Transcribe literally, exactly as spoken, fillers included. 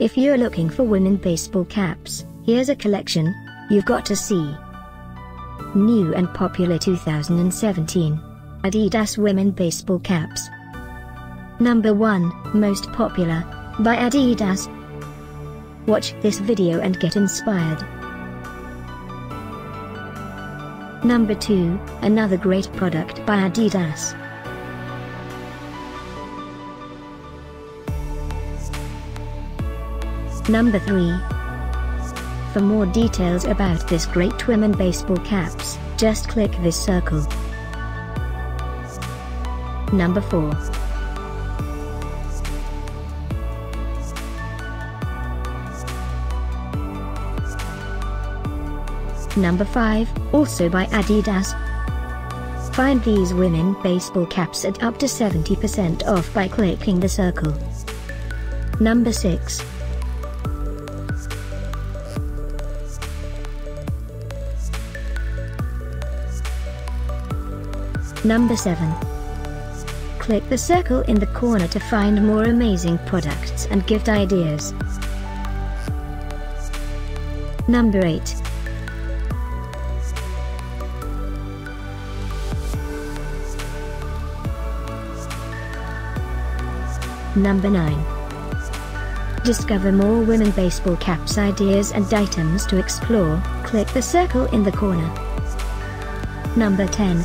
If you're looking for women baseball caps, here's a collection you've got to see. New and popular two thousand seventeen Adidas women baseball caps. Number one, most popular, by Adidas. Watch this video and get inspired. Number two, another great product by Adidas. Number three. For more details about this great women baseball caps, just click this circle. Number four. Number five, also by Adidas. Find these women baseball caps at up to seventy percent off by clicking the circle. Number six. Number seven. Click the circle in the corner to find more amazing products and gift ideas. Number eight. Number nine. Discover more women baseball caps ideas and items to explore. Click the circle in the corner. Number ten.